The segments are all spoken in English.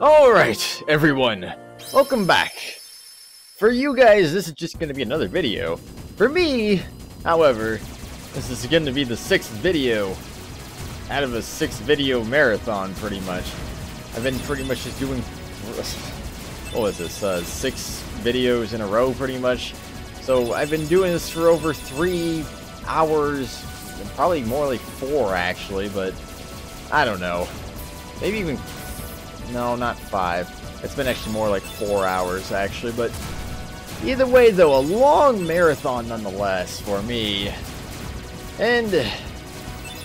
Alright, everyone, welcome back. For you guys, this is just going to be another video. For me, however, this is going to be the 6th video out of a 6-video marathon, pretty much. I've been pretty much just doing, what was this, 6 videos in a row, pretty much. So I've been doing this for over 3 hours, probably more like 4, actually, but I don't know. Maybe even... no, not 5. It's been actually more like 4 hours, actually, but either way, though, a long marathon nonetheless for me. And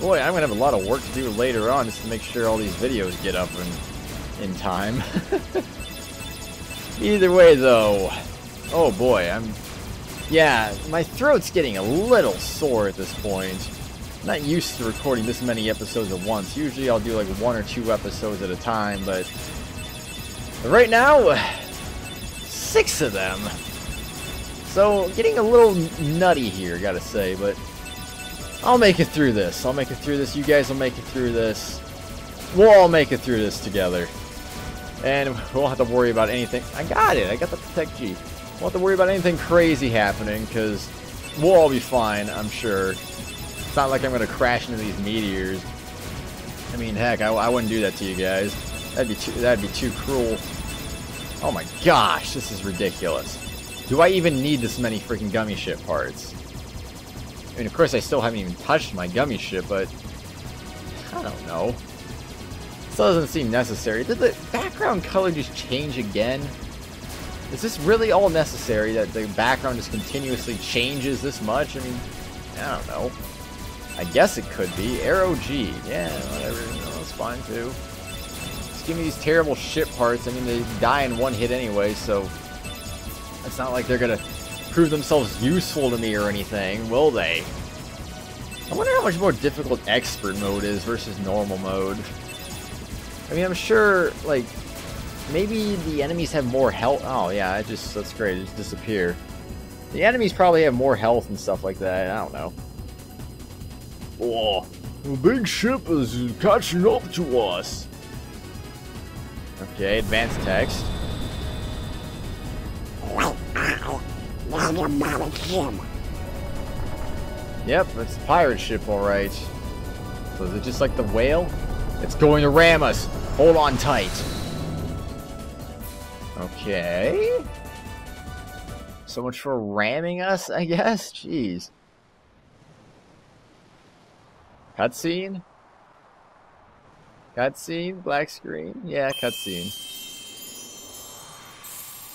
boy, I'm gonna have a lot of work to do later on just to make sure all these videos get up in time. Either way, though, oh boy, yeah, my throat's getting a little sore at this point. Not used to recording this many episodes at once. Usually I'll do like 1 or 2 episodes at a time, but right now, 6 of them. So getting a little nutty here, gotta say, but I'll make it through this. I'll make it through this. You guys will make it through this. We'll all make it through this together. And we won't have to worry about anything. I got it. I got the Protect G. We won't have to worry about anything crazy happening, because we'll all be fine, I'm sure. It's not like I'm going to crash into these meteors. I mean, heck, I wouldn't do that to you guys. That'd be too cruel. Oh my gosh, this is ridiculous. Do I even need this many freaking gummy ship parts? I mean, of course, I still haven't even touched my gummy ship, but I don't know. Still doesn't seem necessary. Did the background color just change again? Is this really all necessary, that the background just continuously changes this much? I mean, I don't know. I guess it could be. Aero G. Yeah, whatever. No, that's fine, too. Just give me these terrible ship parts. I mean, they die in 1 hit anyway, so... it's not like they're gonna prove themselves useful to me or anything, will they? I wonder how much more difficult Expert Mode is versus Normal Mode. I mean, I'm sure, like... maybe the enemies have more health... oh, yeah, that's great. They just disappear. The enemies probably have more health and stuff like that. I don't know. Oh, the big ship is catching up to us. Okay, advanced text. Yep, it's a pirate ship, alright. So is it just like the whale? It's going to ram us. Hold on tight. Okay. So much for ramming us, I guess? Jeez. Cutscene? Cutscene? Black screen? Yeah, cutscene.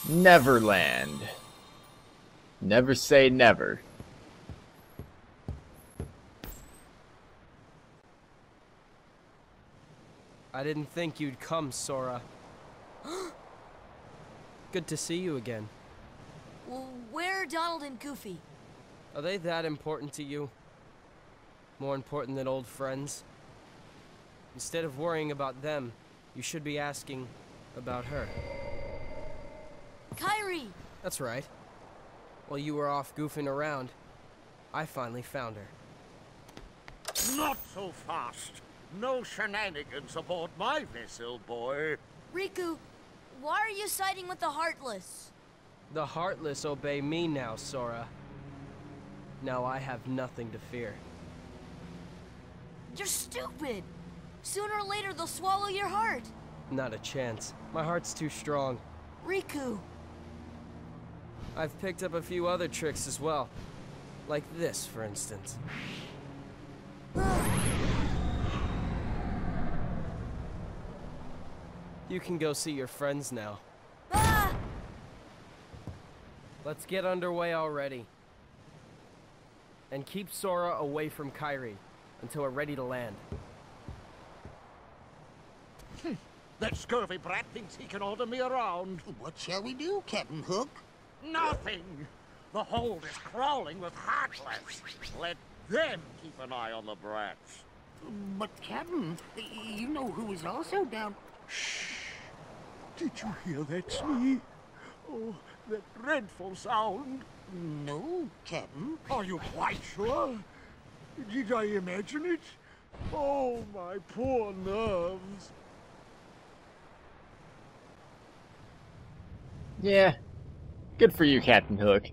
Neverland. Never say never. I didn't think you'd come, Sora. Good to see you again. Well, where are Donald and Goofy? Are they that important to you? More important than old friends. Instead of worrying about them, you should be asking about her. Kairi! That's right. While you were off goofing around, I finally found her. Not so fast. No shenanigans aboard my vessel, boy. Riku, why are you siding with the Heartless? The Heartless obey me now, Sora. Now I have nothing to fear. You're stupid! Sooner or later, they'll swallow your heart! Not a chance. My heart's too strong. Riku! I've picked up a few other tricks as well. Like this, for instance. You can go see your friends now. Ah! Let's get underway already. And keep Sora away from Kairi until we're ready to land. That scurvy brat thinks he can order me around. What shall we do, Captain Hook? Nothing! The hold is crawling with Heartless. Let them keep an eye on the brats. But, Captain, you know who is also down... shh! Did you hear that sneeze? Oh, that dreadful sound. No, Captain. Are you quite sure? Did I imagine it? Oh, my poor nerves. Yeah. Good for you, Captain Hook.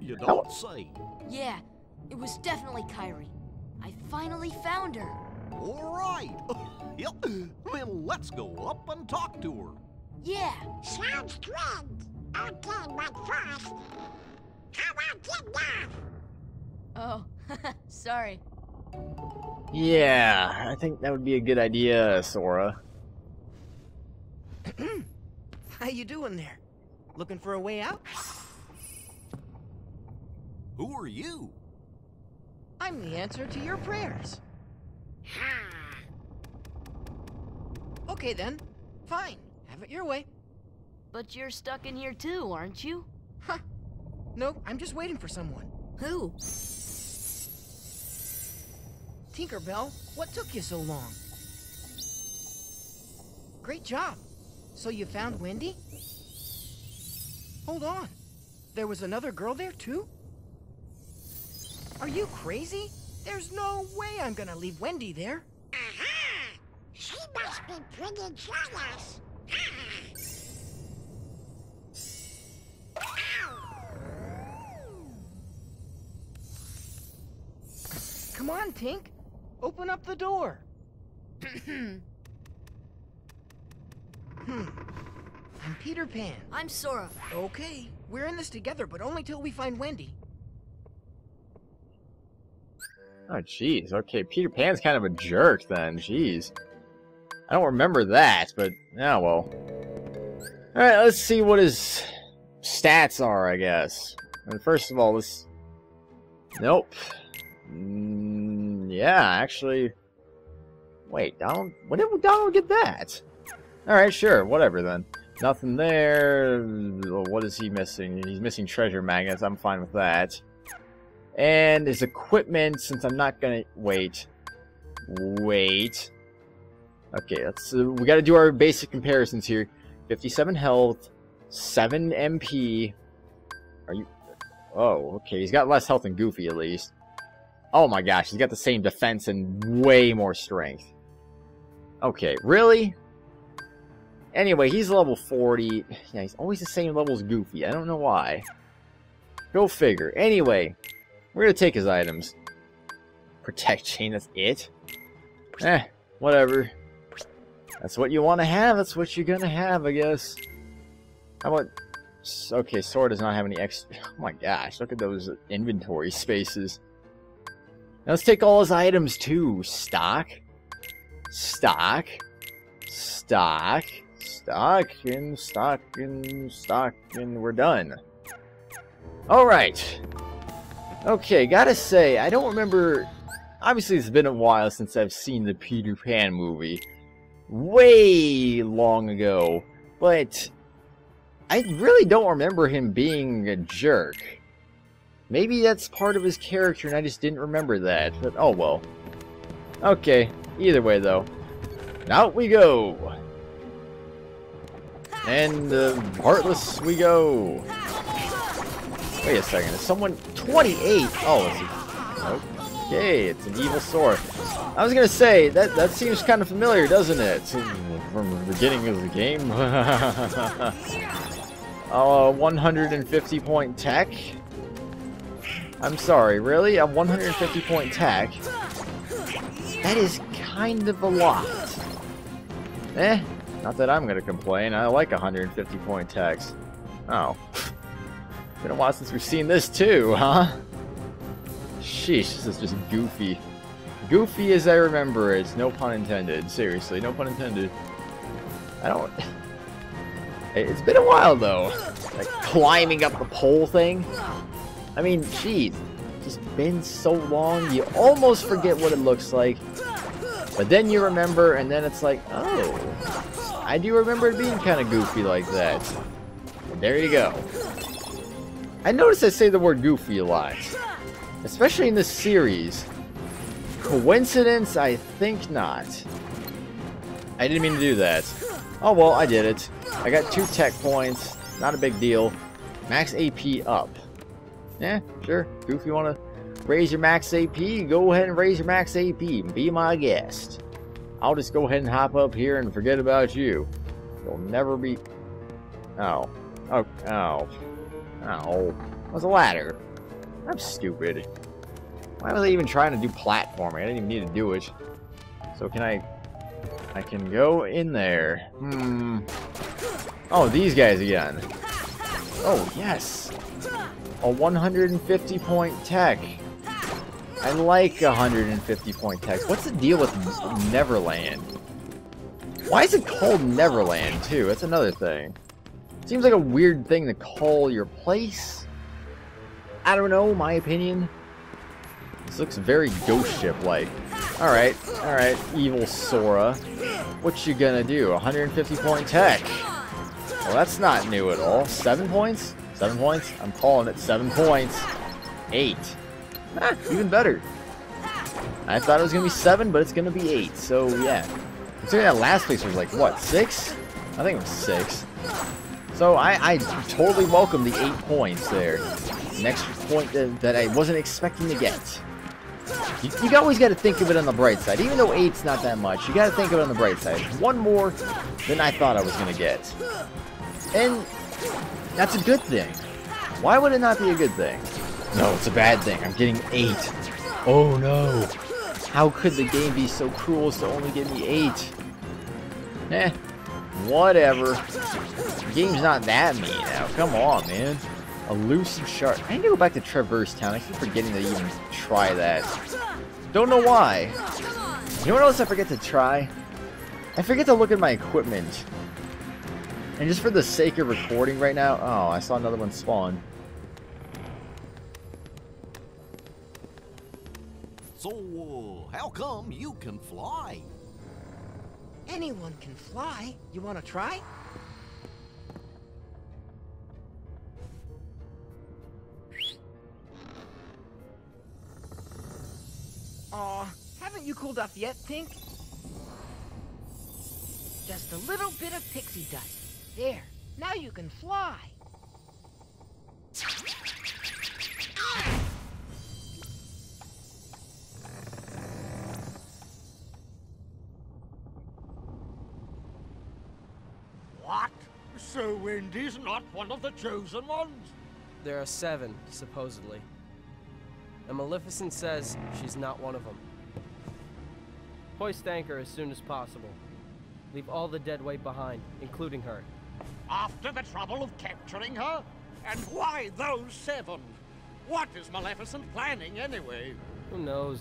You don't say. Yeah, it was definitely Kairi. I finally found her. All right. Yep. Then let's go up and talk to her. Yeah. Sounds good. Okay, but first, how about you now? Oh, sorry. Yeah, I think that would be a good idea, Sora. How you doing there? Looking for a way out? Who are you? I'm the answer to your prayers. Okay then, fine. Have it your way. But you're stuck in here too, aren't you? Huh. No, I'm just waiting for someone. Who? Tinkerbell, what took you so long? Great job. So you found Wendy? Hold on. There was another girl there too? Are you crazy? There's no way I'm gonna leave Wendy there. Aha! She must be pretty jealous. Come on, Tink. Open up the door. I'm Peter Pan. I'm Sora. Okay, we're in this together, but only till we find Wendy. Oh, jeez. Okay, Peter Pan's kind of a jerk then. Jeez. I don't remember that, but oh well. Alright, let's see what his stats are, I guess. And first of all, this... Nope. Yeah, actually... Wait, Donald? When did Donald get that? Alright, sure, whatever then. Nothing there. What is he missing? He's missing treasure magnets. I'm fine with that. And his equipment, since I'm not gonna... Wait. Okay, let's... we gotta do our basic comparisons here. 57 health, 7 MP. Are you... Oh, okay, he's got less health than Goofy, at least. Oh my gosh, he's got the same defense and way more strength. Okay, really? Anyway, he's level 40. Yeah, he's always the same level as Goofy. I don't know why. Go figure. Anyway, we're gonna take his items. Protect chain, that's it? Eh, whatever. That's what you want to have, that's what you're gonna have, I guess. How about... Okay, Sora does not have any extra... Oh my gosh, look at those inventory spaces. Now let's take all his items too. Stock, and we're done. Alright. Okay, gotta say, I don't remember... Obviously, it's been a while since I've seen the Peter Pan movie. Way long ago. But... I really don't remember him being a jerk. Maybe that's part of his character and I just didn't remember that, but oh well. Okay, either way though. Out we go! And Heartless we go! Wait a second, is someone... 28? Oh, it's a... Okay, it's an evil sword. I was gonna say, that seems kind of familiar, doesn't it? From the beginning of the game. 150 point tech? I'm sorry, really? A 150 point tech? That is kind of a lot. Eh, not that I'm gonna complain. I like 150 point techs. Oh. Been a while since we've seen this too, huh? Sheesh, this is just goofy. Goofy as I remember it. No pun intended. Seriously, no pun intended. I don't... It's been a while though. Like, climbing up the pole thing. I mean, geez, it's been so long, you almost forget what it looks like, but then you remember, and then it's like, oh, I do remember it being kind of goofy like that. And there you go. I notice I say the word goofy a lot, especially in this series. Coincidence? I think not. I didn't mean to do that. Oh well, I did it. I got 2 tech points, not a big deal. Max AP up. Yeah, sure. Goofy, you want to raise your max AP? Go ahead and raise your max AP and be my guest. I'll just go ahead and hop up here and forget about you. You'll never be... Oh. Oh, ow. Ow. That was a ladder. I'm stupid. Why was I even trying to do platforming? I didn't even need to do it. So can I can go in there. Hmm. Oh, these guys again. Oh, yes. A 150-point tech. I like 150-point techs. What's the deal with Neverland? Why is it called Neverland, too? That's another thing. Seems like a weird thing to call your place. I don't know, my opinion. This looks very ghost ship-like. Alright, evil Sora. What you gonna do? 150-point tech. Well, that's not new at all. 7 points? 7 points? I'm calling it 7 points. 8. Ah, even better. I thought it was going to be 7, but it's going to be 8. So, yeah. Considering that last place was like, what, 6? I think it was 6. So, I totally welcome the 8 points there. An extra point that I wasn't expecting to get. You always got to think of it on the bright side. Even though 8's not that much, you got to think of it on the bright side. One more than I thought I was going to get. And that's a good thing. Why would it not be a good thing? No, it's a bad thing. I'm getting 8. Oh no. How could the game be so cruel as to only give me 8? Eh. Whatever. The game's not that mean now. Come on, man. A loose and sharp. I need to go back to Traverse Town. I keep forgetting to even try that. Don't know why. You know what else I forget to try? I forget to look at my equipment. And just for the sake of recording right now... Oh, I saw another one spawn. So, how come you can fly? Anyone can fly. You want to try? Aw, haven't you cooled off yet, Tink? Just a little bit of pixie dust. There, now you can fly. What? So Wendy's not one of the chosen ones? There are 7, supposedly. And Maleficent says she's not one of them. Hoist anchor as soon as possible. Leave all the dead weight behind, including her. After the trouble of capturing her? And why those 7? What is Maleficent planning anyway? Who knows?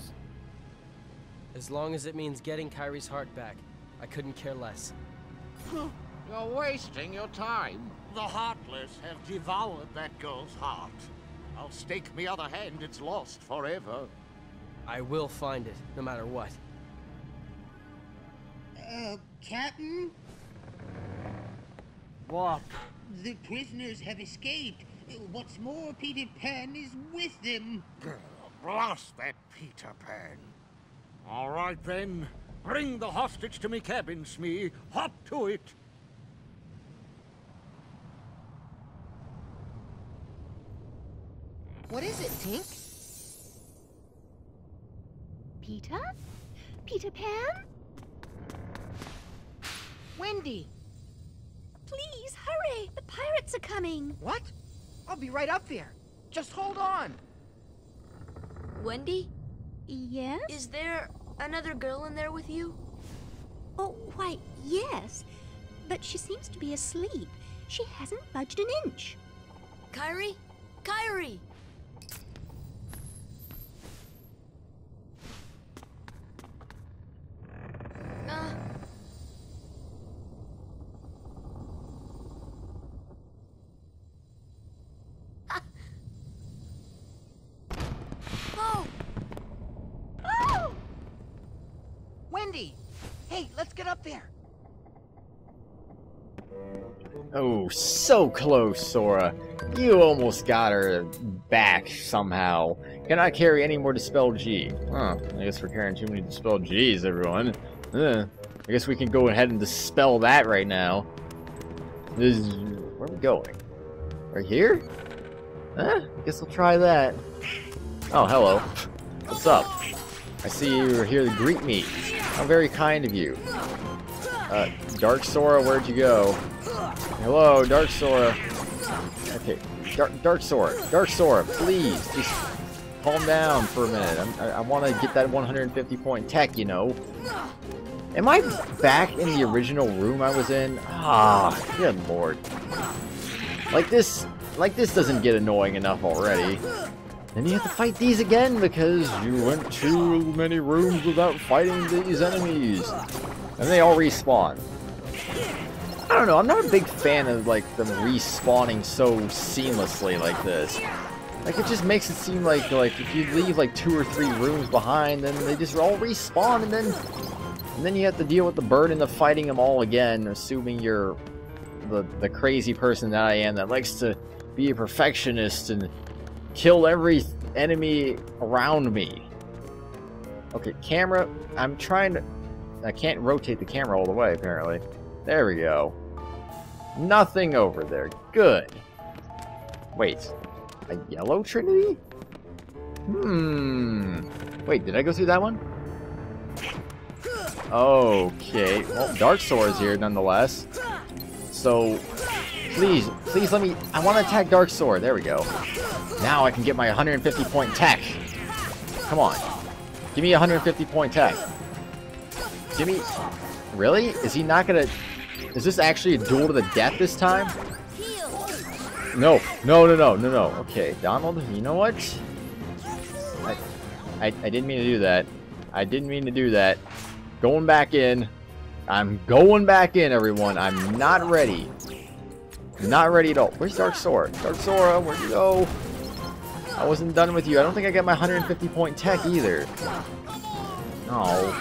As long as it means getting Kairi's heart back, I couldn't care less. You're wasting your time. The Heartless have devoured that girl's heart. I'll stake me other hand it's lost forever. I will find it, no matter what. Captain? What? The prisoners have escaped. What's more, Peter Pan is with them. Blast that Peter Pan. All right, then. Bring the hostage to me cabin, Smee. Hop to it. What is it, Tink? Peter? Peter Pan? Wendy! Please, hurry! The pirates are coming! What? I'll be right up there. Just hold on! Wendy? Yes? Is there another girl in there with you? Oh, why, yes. But she seems to be asleep. She hasn't budged an inch. Kairi? Kairi! Oh, so close, Sora. You almost got her back somehow. Cannot carry any more Dispel G. Huh, I guess we're carrying too many Dispel Gs, everyone. I guess we can go ahead and dispel that right now. This is... Where are we going? Right here? Huh? I guess we'll try that. Oh, hello. What's up? I see you were here to greet me. How very kind of you. Dark Sora, where'd you go? Hello, Dark Sora. Okay, Dark Sora, please, just calm down for a minute. I want to get that 150-point tech, you know. Am I back in the original room I was in? Ah, good lord. Like this doesn't get annoying enough already. Then you have to fight these again because you went too many rooms without fighting these enemies. And they all respawn. I don't know, I'm not a big fan of like them respawning so seamlessly like this. Like it just makes it seem like if you leave like 2 or 3 rooms behind, then they just all respawn and then you have to deal with the burden of fighting them all again, assuming you're the crazy person that I am that likes to be a perfectionist and kill every enemy around me. Okay, camera, I'm trying to... I can't rotate the camera all the way, apparently. There we go. Nothing over there. Good. Wait. A yellow trinity? Hmm. Wait, did I go through that one? Okay. Well, Dark Sora's here, nonetheless. So, please let me... I want to attack Dark Sora. There we go. Now I can get my 150-point tech. Come on. Give me 150-point tech. Give me... Really? Is he not gonna... Is this actually a duel to the death this time? No. Okay, Donald, you know what? I didn't mean to do that. I didn't mean to do that. Going back in. I'm going back in, everyone. I'm not ready. Not ready at all. Where's Dark Sora? Dark Sora, where'd you go? I wasn't done with you. I don't think I got my 150-point tech either. No.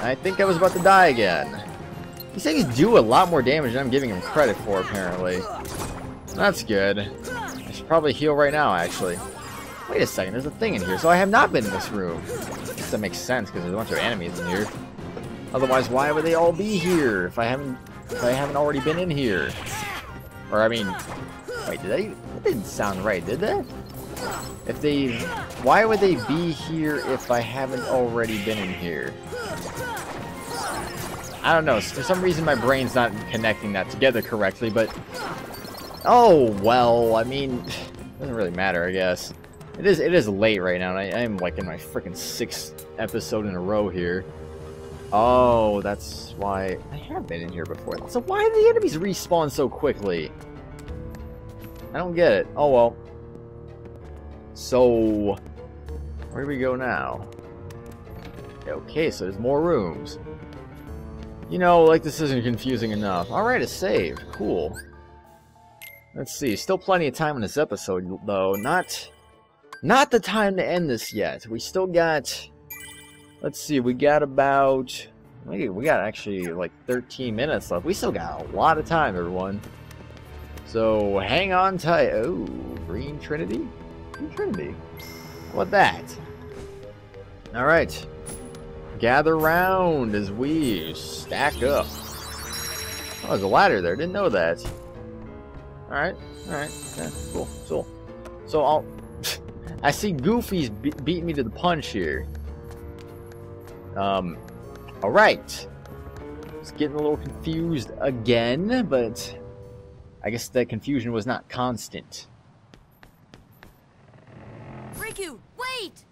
I think I was about to die again. These things do a lot more damage than I'm giving him credit for, apparently. That's good. I should probably heal right now, actually. Wait a second, there's a thing in here, so I have not been in this room. I guess that makes sense, because there's a bunch of enemies in here. Otherwise, why would they all be here if I haven't already been in here? Or, I mean... Wait, that didn't sound right, did that? Why would they be here if I haven't already been in here? I don't know, for some reason my brain's not connecting that together correctly, but... Oh, well, I mean... It doesn't really matter, I guess. It is late right now, and I am, like, in my freaking 6th episode in a row here. Oh, that's why... I have been in here before. So why do the enemies respawn so quickly? I don't get it. Oh, well. So... Where do we go now? Okay, so there's more rooms. You know, like, this isn't confusing enough. Alright, a save. Cool. Let's see. Still plenty of time in this episode, though. Not the time to end this yet. We still got... Let's see. We got about... We got actually, like, 13 minutes left. We still got a lot of time, everyone. So, hang on tight. Oh, Green Trinity? Green Trinity. What that? Alright. Gather round as we stack up. Oh, there's a ladder there. Didn't know that. All right. Yeah, cool. So I see Goofy's beat me to the punch here. All right. It's getting a little confused again, but I guess that confusion was not constant. Riku, wait!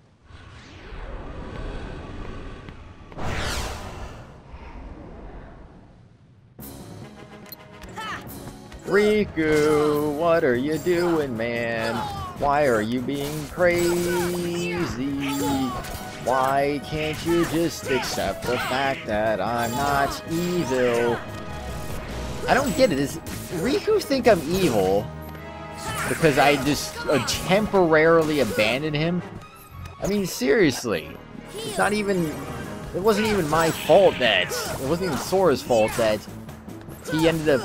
Riku, what are you doing, man? Why are you being crazy? Why can't you just accept the fact that I'm not evil? I don't get it. Does Riku think I'm evil because I just temporarily abandoned him? I mean, seriously. It's not even... It wasn't even my fault that... It wasn't even Sora's fault that he ended up...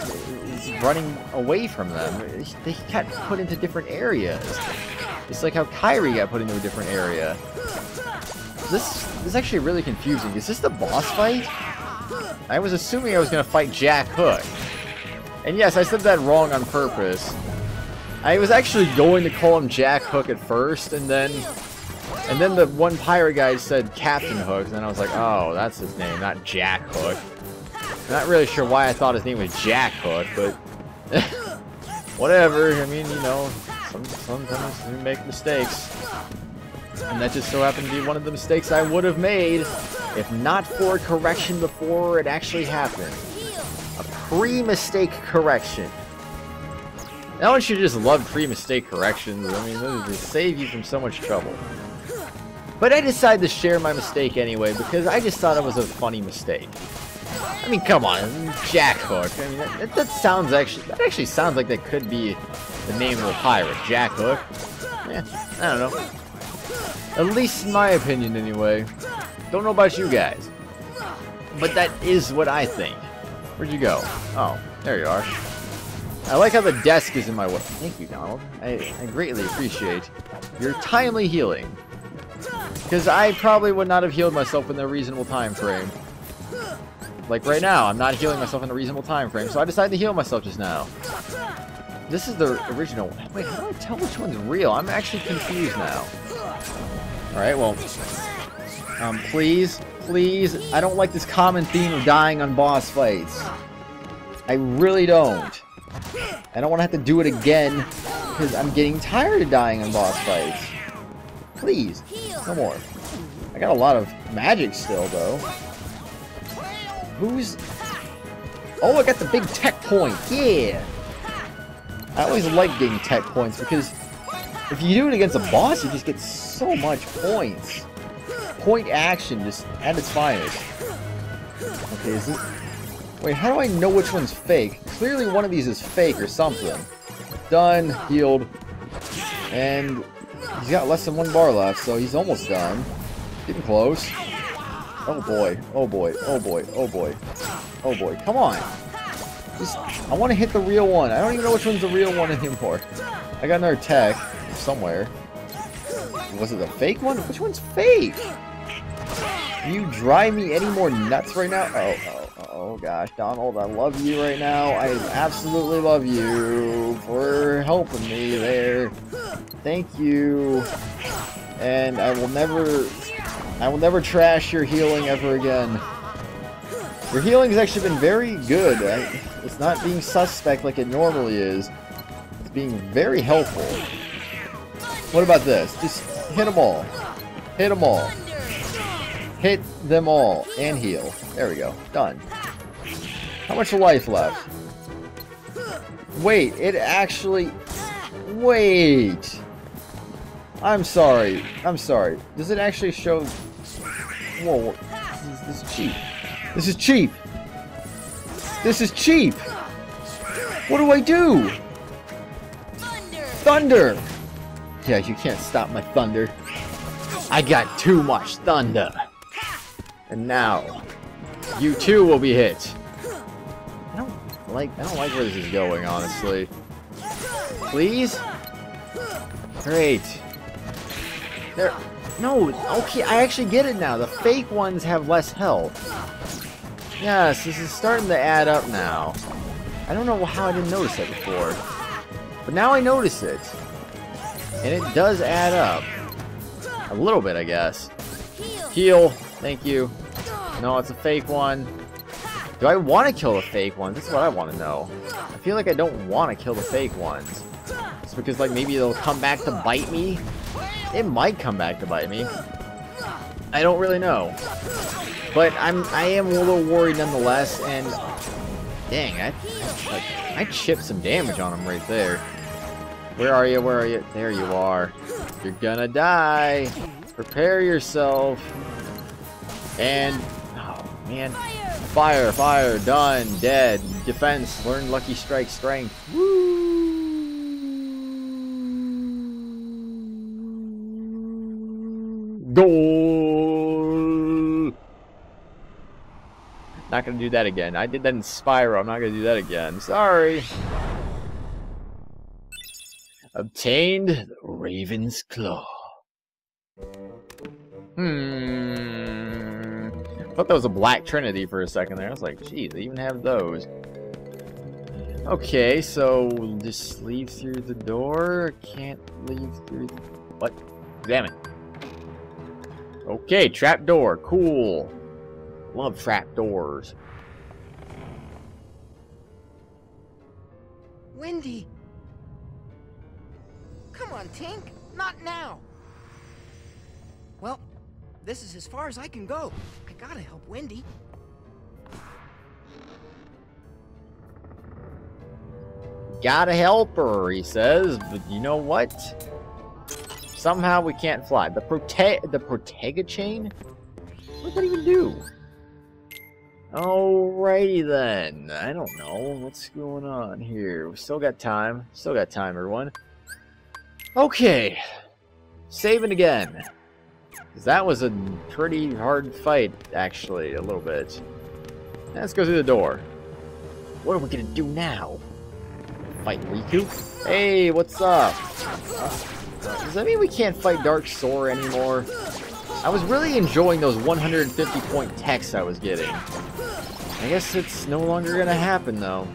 running away from them. They got put into different areas. It's like how Kairi got put into a different area. This is actually really confusing. Is this the boss fight? I was assuming I was going to fight Jack Hook. And yes, I said that wrong on purpose. I was actually going to call him Jack Hook at first, and then the one pirate guy said Captain Hook, and then I was like, oh, that's his name, not Jack Hook. Not really sure why I thought his name was Jack Hook, but whatever. I mean, you know, sometimes we make mistakes. And that just so happened to be one of the mistakes I would have made if not for correction before it actually happened. A pre-mistake correction. Now I should just love pre-mistake corrections. I mean, those just save you from so much trouble. But I decided to share my mistake anyway because I just thought it was a funny mistake. I mean, come on, Jack Hook. I mean, that sounds actually sounds like that could be the name of a pirate, Jack Hook. Yeah, I don't know. At least in my opinion, anyway. Don't know about you guys, but that is what I think. Where'd you go? Oh, there you are. I like how the desk is in my way. Thank you, Donald. I greatly appreciate your timely healing. Because I probably would not have healed myself in a reasonable time frame. Like right now, I'm not healing myself in a reasonable time frame, so I decided to heal myself just now. This is the original one. Wait, how do I tell which one's real? I'm actually confused now. Alright, well... please, I don't like this common theme of dying on boss fights. I really don't. I don't want to have to do it again, because I'm getting tired of dying on boss fights. Please, no more. I got a lot of magic still, though. Who's... Oh, I got the big tech point, yeah! I always like getting tech points, because if you do it against a boss, you just get so much points. Point action, just at its finest. Okay, is this... Wait, how do I know which one's fake? Clearly one of these is fake or something. Done, healed, and he's got less than one bar left, so he's almost done. Getting close. Oh boy, oh boy, oh boy, oh boy, oh boy, come on. Just, I want to hit the real one. I don't even know which one's the real one anymore. I got another tech somewhere. Was it the fake one? Which one's fake? You drive me any more nuts right now? Oh gosh, Donald, I love you right now. I absolutely love you for helping me there. Thank you. And I will never trash your healing ever again. Your healing's actually been very good. It's not being suspect like it normally is. It's being very helpful. What about this? Just hit them all. Hit them all. Hit them all and heal. There we go. Done. How much life left? Wait, it actually... Wait. I'm sorry. I'm sorry. Does it actually show... Whoa. This is cheap. This is cheap. This is cheap. What do I do? Thunder. Yeah, you can't stop my thunder. I got too much thunder. And now, you too will be hit. I don't like where this is going, honestly. Please? Great. There. No, okay, I actually get it now. The fake ones have less health. Yes, this is starting to add up now. I don't know how I didn't notice that before. But now I notice it. And it does add up. A little bit, I guess. Heal. Thank you. No, it's a fake one. Do I want to kill the fake ones? That's what I want to know. I feel like I don't want to kill the fake ones. It's because, like, maybe they'll come back to bite me? It might come back to bite me. I don't really know. But I am a little worried nonetheless, and... Dang, I chipped some damage on him right there. Where are you? Where are you? There you are. You're gonna die. Prepare yourself. And... Oh, man. Fire, fire, done, dead. Defense, learn Lucky Strike Strength. Woo! Goal! Not gonna do that again. I did that in Spyro. I'm not gonna do that again. Sorry. Obtained the Raven's Claw. I thought that was a Black Trinity for a second there. I was like, geez, they even have those. Okay, so we'll just leave through the door. Can't leave through the... What? Damn it. Okay, trap door. Cool. Love trap doors. Wendy, Come on, Tink. Not now. Well, this is as far as I can go. I gotta help Wendy. Gotta help her, he says, but you know what? Somehow we can't fly. The Protega chain? What does that even do? Alrighty then. I don't know what's going on here. We still got time. Still got time, everyone. Okay. Saving again. Because that was a pretty hard fight, actually, a little bit. Now let's go through the door. What are we gonna do now? Fight Riku? Hey, what's up? Does that mean we can't fight Dark Sora anymore? I was really enjoying those 150-point texts I was getting. I guess it's no longer gonna happen, though.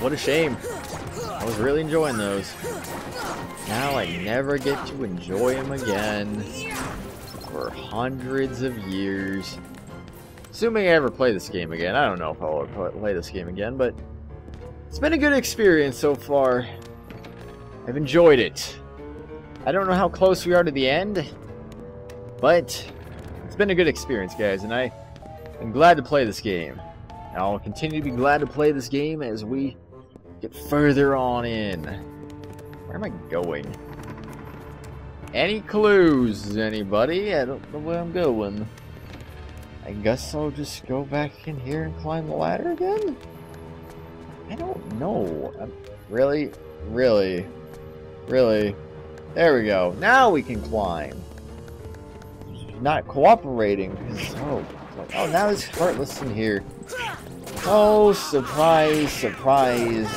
What a shame. I was really enjoying those. Now I never get to enjoy them again. For hundreds of years. Assuming I ever play this game again. I don't know if I'll ever play this game again, but... it's been a good experience so far. I've enjoyed it. I don't know how close we are to the end, but it's been a good experience, guys, and I am glad to play this game. And I'll continue to be glad to play this game as we get further on in. Where am I going? Any clues, anybody? I don't know where I'm going. I guess I'll just go back in here and climb the ladder again? I don't know. Really? There we go. Now we can climb. Not cooperating. Oh, now it's Heartless in here. Oh, surprise, surprise.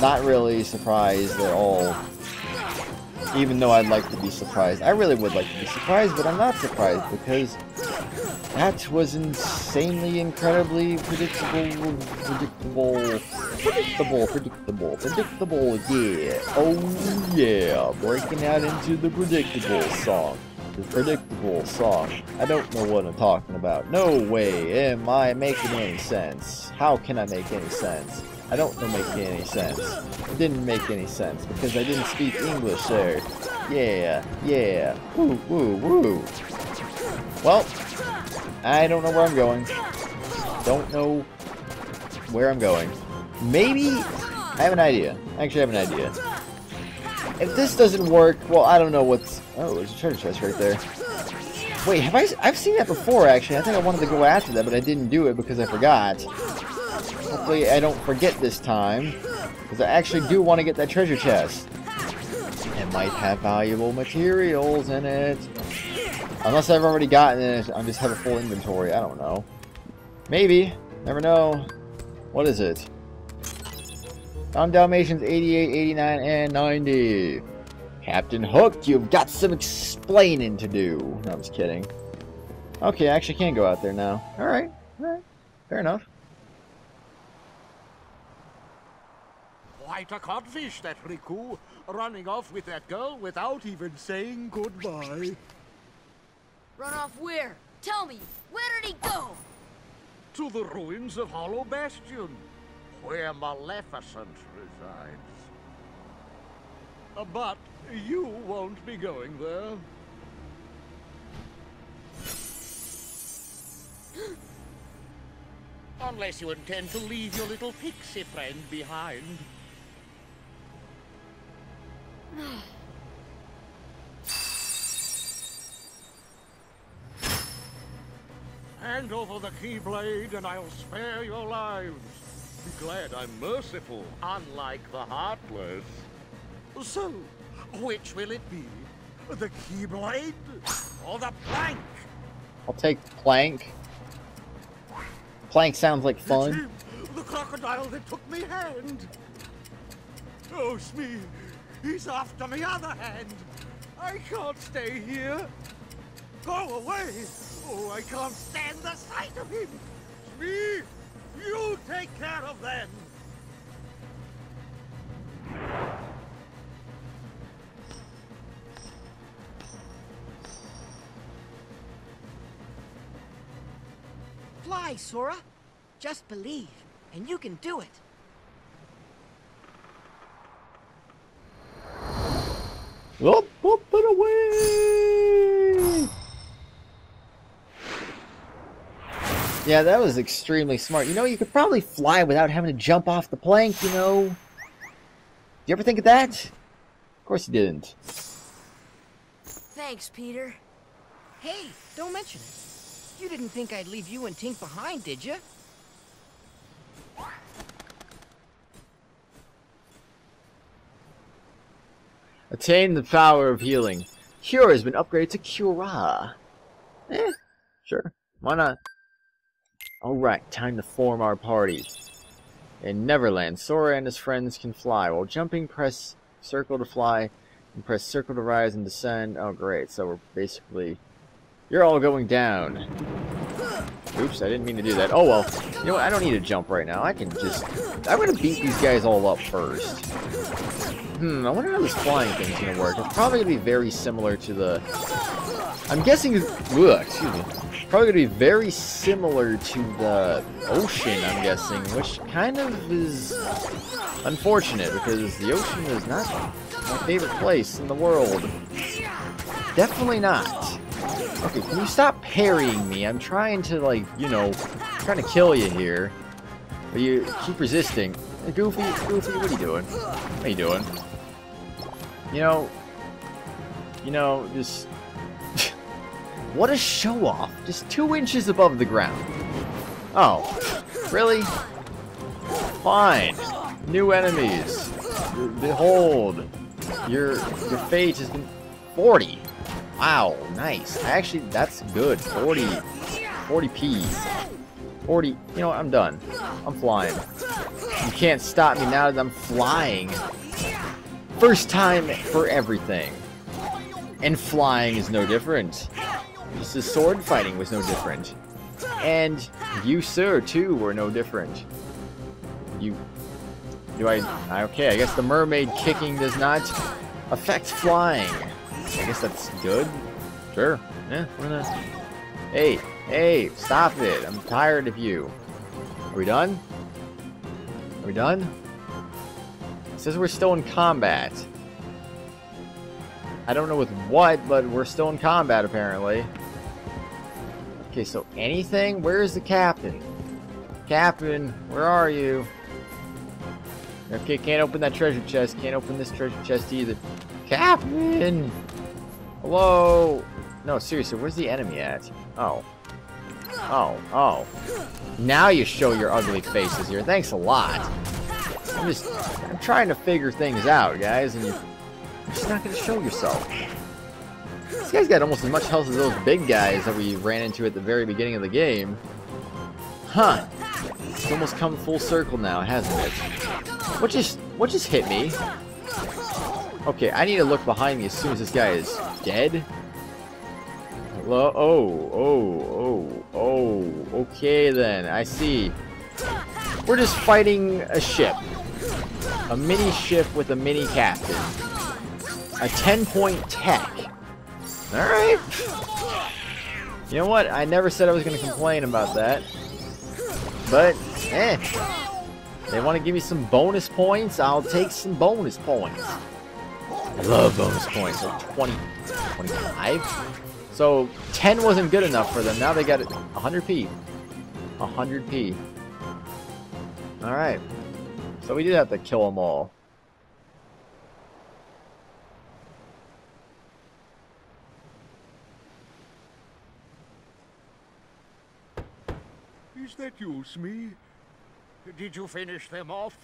Not really surprised at all. Even though I'd like to be surprised. I really would like to be surprised, but I'm not surprised because that was insanely, incredibly predictable, yeah. Oh, yeah. Breaking out into the predictable song. The predictable song. I don't know what I'm talking about. No way am I making any sense. How can I make any sense? I don't know making any sense. It didn't make any sense because I didn't speak English there. Yeah, yeah. Woo, woo, woo. Well, I don't know where I'm going. Don't know where I'm going. Maybe... I have an idea. I actually have an idea. If this doesn't work, well, I don't know what's... Oh, there's a treasure chest right there. Wait, have I... I've seen that before, actually. I think I wanted to go after that, but I didn't do it because I forgot. Hopefully I don't forget this time. Because I actually do want to get that treasure chest. It might have valuable materials in it. Unless I've already gotten it, I just have a full inventory. I don't know. Maybe. Never know. What is it? On Dalmatians 88, 89, and 90. Captain Hook, you've got some explaining to do. No, I'm just kidding. Okay, I actually can go out there now. Alright. Alright. Fair enough. Quite a codfish, that Riku. Running off with that girl without even saying goodbye. Run off where? Tell me, where did he go? To the ruins of Hollow Bastion, where Maleficent resides. But you won't be going there. Unless you intend to leave your little pixie friend behind. Hand over the Keyblade and I'll spare your lives. Be glad I'm merciful, unlike the Heartless. So, which will it be? The Keyblade or the plank? I'll take the plank. Plank sounds like fun. The crocodile that took me hand. Oh, Smee, he's after me other hand. I can't stay here. Go away. Oh, I can't stand the sight of him! Me, you take care of them! Fly, Sora! Just believe, and you can do it! Up, up, and away! Yeah, that was extremely smart. You know, you could probably fly without having to jump off the plank, you know. Do you ever think of that? Of course you didn't. Thanks, Peter. Hey, don't mention it. You didn't think I'd leave you and Tink behind, did you? Attain the power of healing. Cura has been upgraded to Cura. Eh, sure. Why not? Alright, time to form our party. In Neverland, Sora and his friends can fly. While jumping, press circle to fly, and press circle to rise and descend. Oh, great. So we're basically... You're all going down. Oops, I didn't mean to do that. Oh, well. You know what? I don't need to jump right now. I can just... I'm going to beat these guys all up first. I wonder how this flying thing's going to work. It's probably going to be very similar to the... I'm guessing... Ugh, excuse me. Probably going to be very similar to the ocean, I'm guessing, which kind of is unfortunate because the ocean is not my favorite place in the world. Definitely not. Okay, can you stop parrying me? I'm trying to, like, you know, trying to kill you here. But you keep resisting. Hey, Goofy, what are you doing? How are you doing? You know, just... What a show-off! Just 2 inches above the ground. Oh, really? Fine. New enemies. Behold, your fate has been 40. Wow, nice. Actually, that's good. 40 Ps. 40. You know what? I'm done. I'm flying. You can't stop me now that I'm flying. First time for everything. And flying is no different. Just as sword fighting was no different. And you, sir, too, were no different. You... Do I... Okay, I guess the mermaid kicking does not affect flying. I guess that's good. Sure. Yeah, why not? Hey, stop it. I'm tired of you. Are we done? Are we done? It says we're still in combat. I don't know with what, but we're still in combat, apparently. Okay, so anything? Where is the captain? Captain, where are you? Okay, can't open that treasure chest. Can't open this treasure chest either. Captain! Hello? No, seriously, where's the enemy at? Oh. Oh. Now you show your ugly faces here. Thanks a lot. I'm trying to figure things out, guys, and you're just not going to show yourself. This guy's got almost as much health as those big guys that we ran into at the very beginning of the game. Huh. It's almost come full circle now, hasn't it? What just hit me? Okay, I need to look behind me as soon as this guy is dead. Hello? Oh. Okay then, I see. We're just fighting a ship. A mini ship with a mini captain. A 10-point tech. Alright. You know what? I never said I was going to complain about that. But, They want to give me some bonus points? I'll take some bonus points. I love bonus points. Like 20, 25? So, 10 wasn't good enough for them. Now they got 100p. 100p. Alright. So we did have to kill them all. Is that you, Smee? Did you finish them off?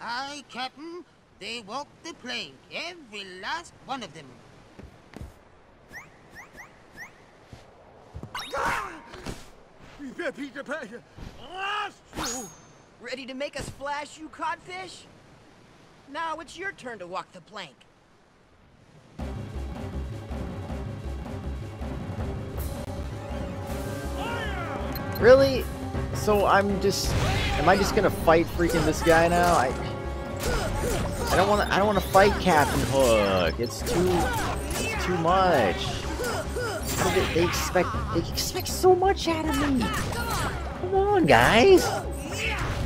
Aye, Captain. They walked the plank, every last one of them. Peter Pan, ready to make a splash, you codfish? Now it's your turn to walk the plank. Really? So I'm just... Am I just gonna fight freaking this guy now? I don't want to fight Captain Hook. It's too much. They expect so much out of me. Come on, guys.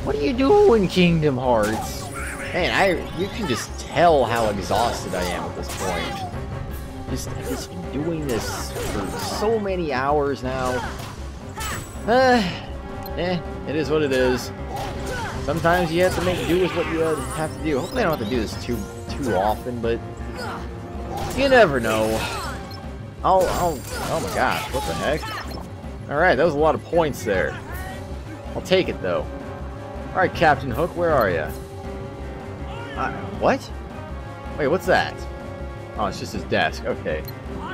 What are you doing, Kingdom Hearts? Man, you can just tell how exhausted I am at this point. Just, I've just been doing this for so many hours now. It is what it is. Sometimes you have to make do with what you have to do. Hopefully I don't have to do this too often, but you never know. Oh my gosh, what the heck? Alright, that was a lot of points there. I'll take it, though. Alright, Captain Hook, where are you? What? Wait, what's that? Oh, it's just his desk. Okay.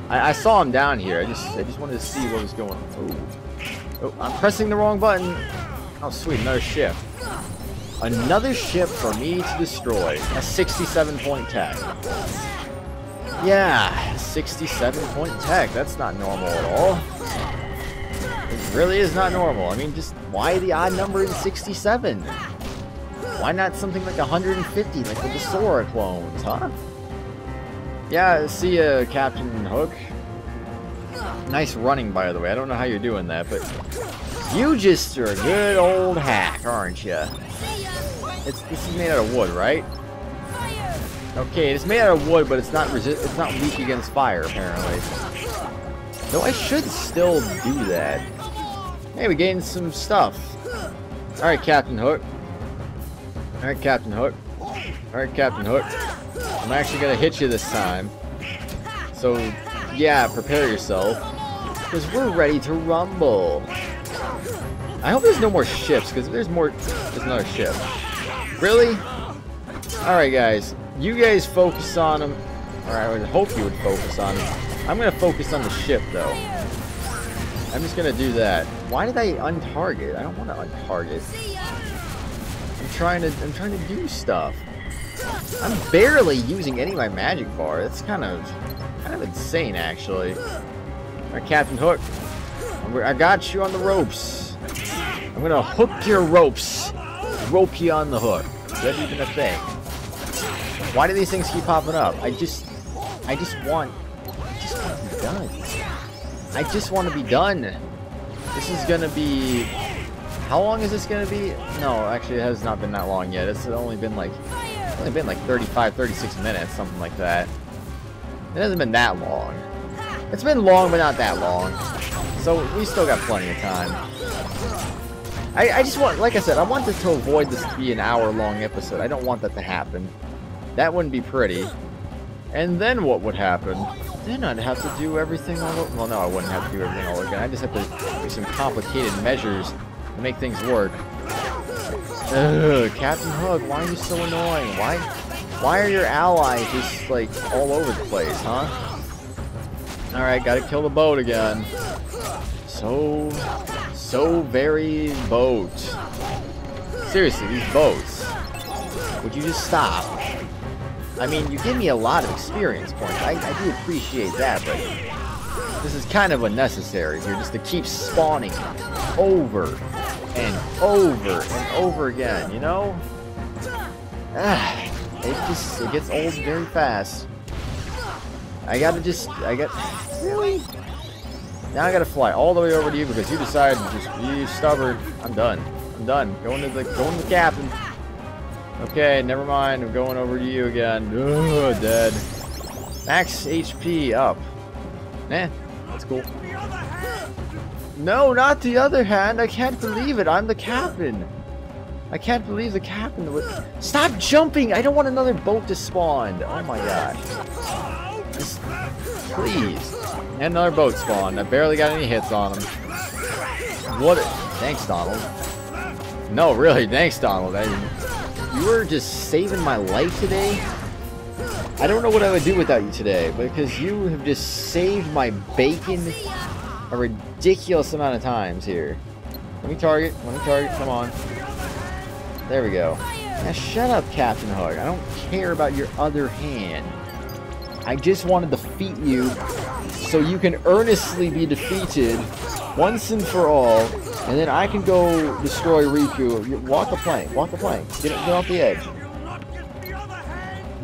I saw him down here. I just wanted to see what was going on. Oh, I'm pressing the wrong button. Oh, sweet, another ship. Another ship for me to destroy. A 67-point tag. Yeah, 67-point tag. That's not normal at all. It really is not normal. I mean, just why the odd number in 67? Why not something like 150, like with the Sora clones, huh? Yeah, see ya, Captain Hook. Nice running, by the way. I don't know how you're doing that, but you just are a good old hack, aren't you? This is made out of wood, right? Okay, it's made out of wood, but it's not weak against fire, apparently. Though I should still do that. Hey, we gained some stuff. All right, Captain Hook. All right, Captain Hook. All right, Captain Hook. I'm actually gonna hit you this time. So, yeah, prepare yourself, because we're ready to rumble. I hope there's no more ships, because if there's another ship. Really? Alright, guys. You guys focus on them. Alright, I would hope you would focus on them. I'm going to focus on the ship, though. I'm just going to do that. Why did I untarget? I don't want to untarget. I'm trying to do stuff. I'm barely using any of my magic bar. That's kind of insane, actually. Alright, Captain Hook. I got you on the ropes. I'm going to hook your ropes. Rope you on the hook. Is that even a thing? Why do these things keep popping up? I just want to be done. I just want to be done. This is gonna be... How long is this gonna be? No, actually it has not been that long yet. It's only been like 35, 36 minutes, something like that. It hasn't been that long. It's been long, but not that long. So we still got plenty of time. I just want, like I said, I want this to avoid this to be an hour-long episode. I don't want that to happen. That wouldn't be pretty. And then what would happen? Then I'd have to do everything all over. Well, no, I wouldn't have to do everything all over again. I just have to do some complicated measures to make things work. Ugh, Captain Hook, why are you so annoying? Why are your allies just, like, all over the place, huh? Alright, gotta kill the boat again. So very boat. Seriously, these boats. Would you just stop? I mean, you give me a lot of experience points. I do appreciate that, but this is kind of unnecessary here, just to keep spawning over and over and over again, you know? It gets old very fast. Really? Now I gotta fly all the way over to you because you decided to just be stubborn. I'm done. I'm done. Going to the captain. Okay, never mind. I'm going over to you again. Ugh, dead. Max HP up. Nah, that's cool. No, not the other hand. I can't believe it. I'm the captain. I can't believe the captain would... Stop jumping! I don't want another boat to spawn. Oh my gosh. Just... Please. And another boat spawned. I barely got any hits on him. What? Thanks, Donald. No, really, thanks, Donald. You were just saving my life today. I don't know what I would do without you today, because you have just saved my bacon a ridiculous amount of times here. Let me target, come on. There we go. Now shut up, Captain Hook. I don't care about your other hand. I just want to defeat you so you can earnestly be defeated once and for all, and then I can go destroy Riku. Walk the plank. Get off the edge.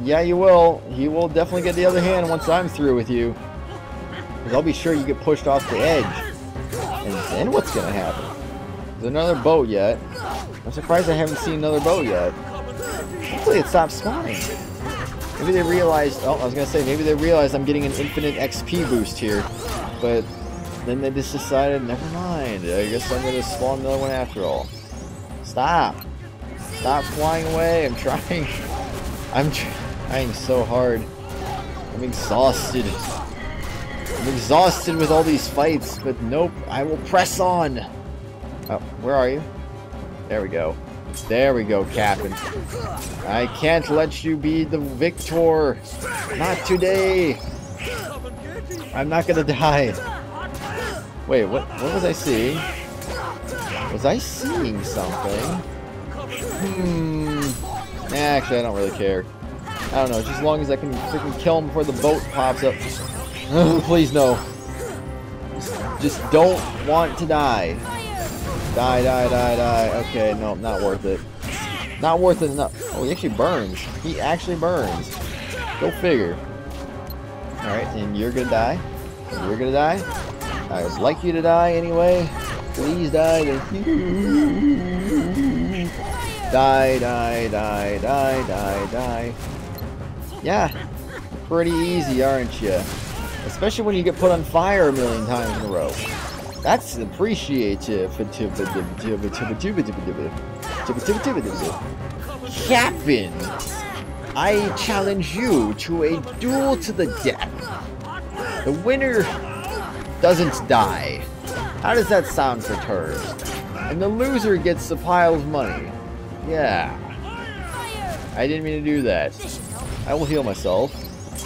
Yeah, you will. You will definitely get the other hand once I'm through with you. Because I'll be sure you get pushed off the edge. And then what's going to happen? There's another boat yet. I'm surprised I haven't seen another boat yet. Hopefully it stops spawning. Maybe they realized, oh, I was gonna say, maybe they realized I'm getting an infinite XP boost here, but then they just decided, never mind, I guess I'm gonna spawn another one after all. Stop! Stop flying away, I'm trying. I'm trying so hard. I'm exhausted. I'm exhausted with all these fights, but nope, I will press on! Oh, where are you? There we go. There we go, Captain. I can't let you be the victor. Not today. I'm not gonna die. Wait, what was I seeing? Was I seeing something? Nah, actually I don't really care. I don't know, just as long as I can freaking kill him before the boat pops up. Please no. Just don't want to die. Die, die, die, die. Okay, no, not worth it. Not worth it enough. Oh, he actually burns. He actually burns. Go figure. Alright, and you're gonna die. And you're gonna die. I would like you to die anyway. Please die. Die, die, die, die, die, die. Yeah. Pretty easy, aren't you? Especially when you get put on fire a million times in a row. That's appreciative. Captain, I challenge you to a duel to the death. The winner doesn't die. How does that sound for turns? And the loser gets a pile of money. Yeah. I didn't mean to do that. I will heal myself.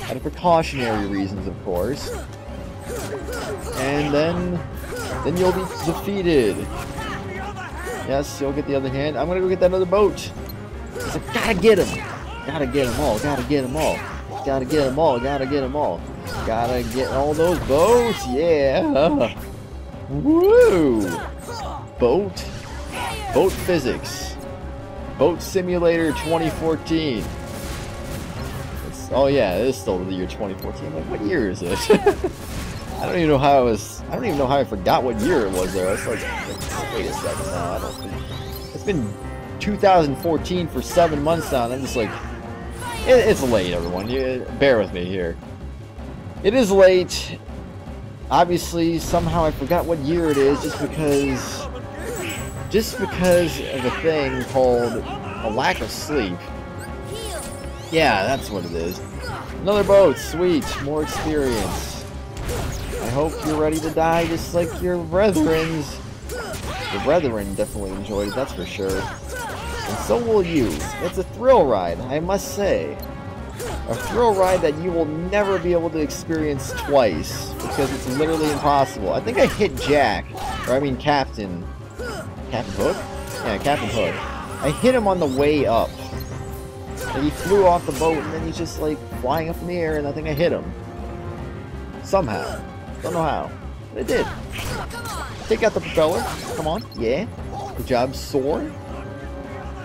Out of precautionary reasons, of course. And then you'll be defeated. Yes, you'll get the other hand. I'm gonna go get that other boat. I gotta get him. Gotta get them all. Gotta get them all. Gotta get them all. Gotta get them all. Gotta get all those boats. Yeah. Woo. Boat. Boat physics. Boat Simulator 2014. It's, oh yeah, it is still the year 2014. I'm like, what year is it? I don't even know how I was. I don't even know how I forgot what year it was there. I was like, wait a second. No, I don't think. It's been 2014 for 7 months now, and I'm just like, it's late, everyone. Bear with me here. It is late. Obviously, somehow I forgot what year it is, just because of a thing called a lack of sleep. Yeah, that's what it is. Another boat, sweet, more experience. I hope you're ready to die just like your brethrens. Your brethren definitely enjoyed it, that's for sure. And so will you. It's a thrill ride, I must say. A thrill ride that you will never be able to experience twice, because it's literally impossible. I think I hit Jack, or I mean Captain. Captain Hook? Yeah, Captain Hook. I hit him on the way up. And he flew off the boat, and then he's just like flying up in the air, and I think I hit him. Somehow. Don't know how. But it did. Take out the propeller. Come on. Yeah. Good job, Sora.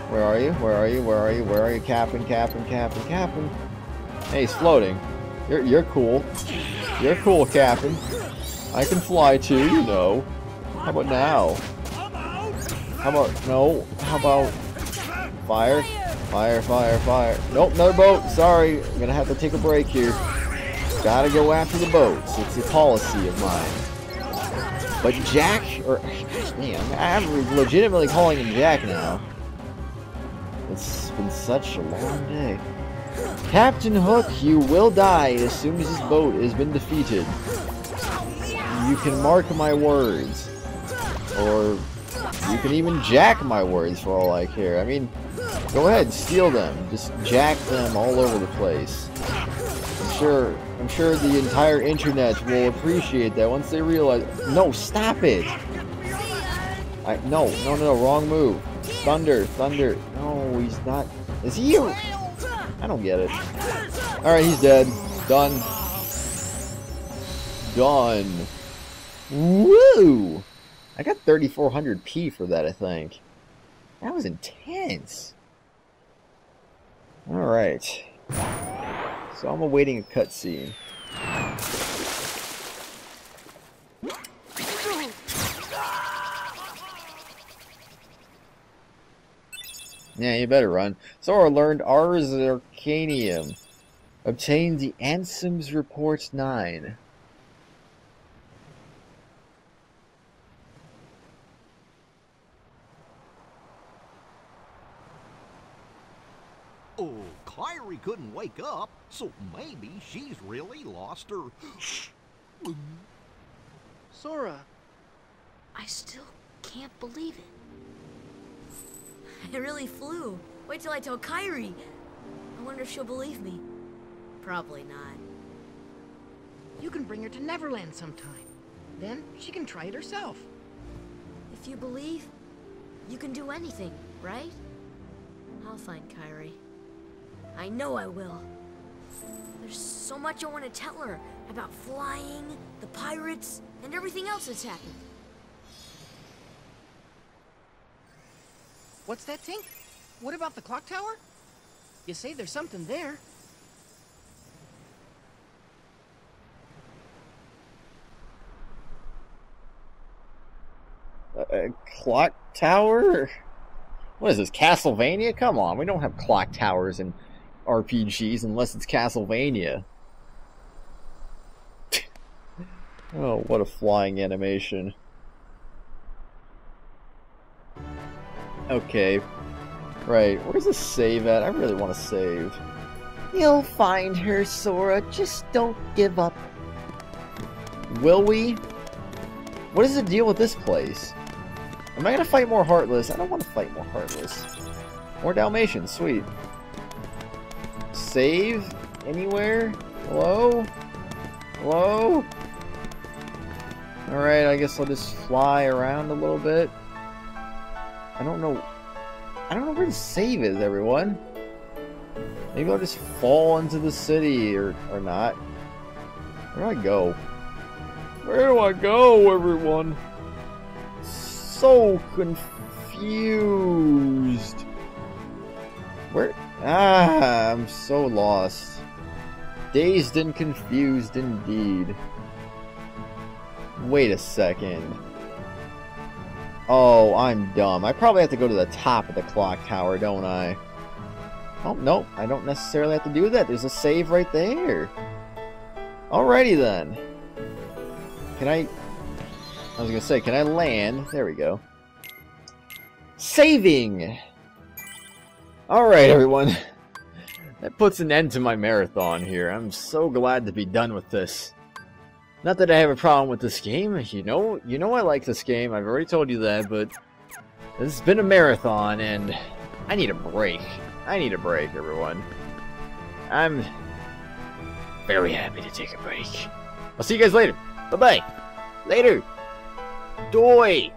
Where are you? Where are you? Where are you? Where are you? Captain, Captain, Captain, Captain. Hey, he's floating. You're cool. You're cool, Captain. I can fly too, you know. How about now? How about... No. How about... Fire. Fire, fire, fire. Nope, another boat. Sorry. I'm gonna have to take a break here. Gotta go after the boats. It's a policy of mine. But Jack, or man, I'm legitimately calling him Jack now. It's been such a long day. Captain Hook, you will die as soon as this boat has been defeated. You can mark my words, or you can even jack my words for all I care. I mean, go ahead, steal them, just jack them all over the place. I'm sure the entire internet will appreciate that once they realize. No, stop it! No, wrong move. Thunder. No, he's not. Is he you? I don't get it. Alright, he's dead. Done. Woo! I got 3,400p for that, I think. That was intense. Alright. So I'm awaiting a cutscene. Yeah, you better run. Sora learned Aero's Arcanium. Obtain the Ansem's Report 9. Oh, Kairi couldn't wake up, so maybe she's really lost her... Sora. I still can't believe it. It really flew. Wait till I tell Kairi. I wonder if she'll believe me. Probably not. You can bring her to Neverland sometime. Then she can try it herself. If you believe, you can do anything, right? I'll find Kairi. I know I will. There's so much I want to tell her about flying, the pirates, and everything else that's happened. What's that, Tink? What about the clock tower? You say there's something there. A clock tower? What is this, Castlevania? Come on, we don't have clock towers in RPGs unless it's Castlevania. Oh, what a flying animation. Okay. Right, where's the save at? I really want to save. You'll find her, Sora. Just don't give up. Will we? What is the deal with this place? Am I gonna fight more Heartless? I don't want to fight more Heartless. More Dalmatians, sweet. Save? Anywhere? Hello? Hello? Alright, I guess I'll just fly around a little bit. I don't know where the save is, everyone. Maybe I'll just fall into the city, or not. Where do I go? Where do I go, everyone? So confused. Where? Ah, I'm so lost. Dazed and confused indeed. Wait a second. Oh, I'm dumb. I probably have to go to the top of the clock tower, don't I? Oh, no, I don't necessarily have to do that. There's a save right there. Alrighty then. Can I was gonna say, can I land? There we go. Saving! Alright, everyone. That puts an end to my marathon here. I'm so glad to be done with this. Not that I have a problem with this game. You know I like this game. I've already told you that, but... this has been a marathon, and... I need a break. I need a break, everyone. I'm... very happy to take a break. I'll see you guys later. Bye-bye. Later. Doy!